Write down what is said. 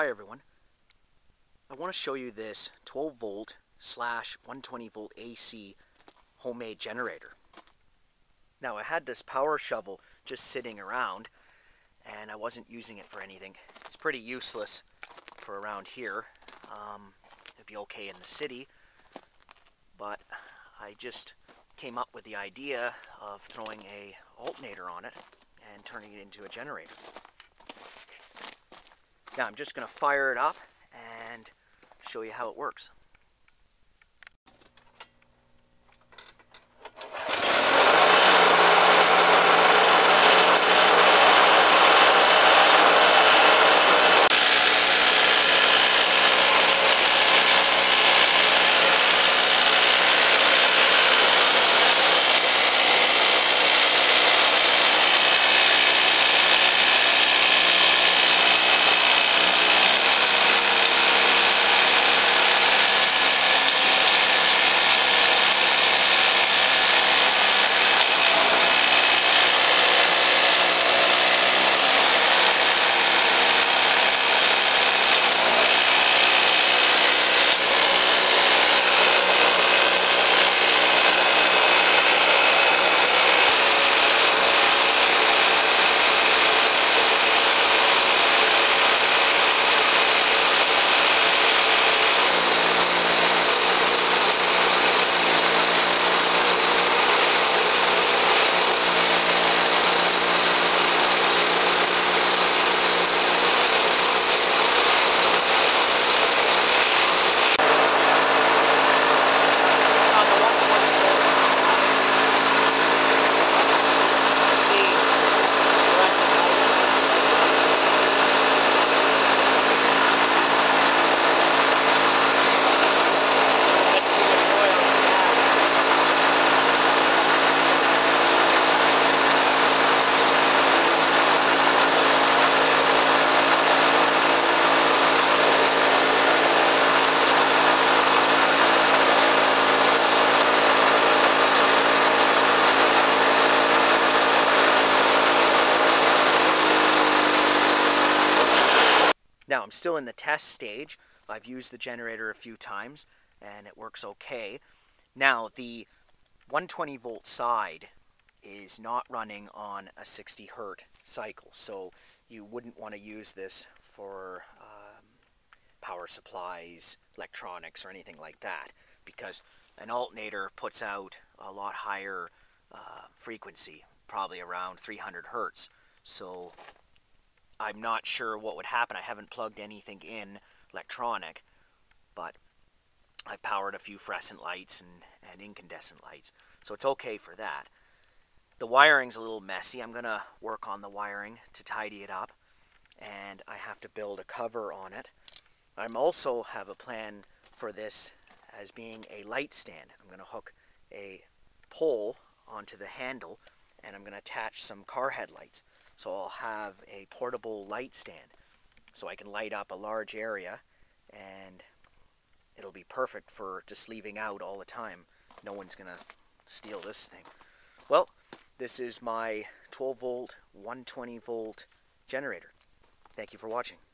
Hi everyone, I want to show you this 12V/120V AC homemade generator. Now I had this power shovel just sitting around and I wasn't using it for anything. It's pretty useless for around here. It'd be okay in the city, but I just came up with the idea of throwing an alternator on it and turning it into a generator. Now I'm just going to fire it up and show you how it works. Now I'm still in the test stage. I've used the generator a few times and it works okay. Now the 120V side is not running on a 60Hz cycle, so you wouldn't want to use this for power supplies, electronics, or anything like that, because an alternator puts out a lot higher frequency, probably around 300Hz. So I'm not sure what would happen. I haven't plugged anything in electronic, but I've powered a few fluorescent lights and incandescent lights, so it's okay for that. The wiring's a little messy. I'm gonna work on the wiring to tidy it up, and I have to build a cover on it. I'm also have a plan for this as being a light stand. I'm gonna hook a pole onto the handle and I'm gonna attach some car headlights. So I'll have a portable light stand so I can light up a large area, and it'll be perfect for just leaving out all the time. No one's gonna steal this thing. Well, this is my 12V, 120V generator. Thank you for watching.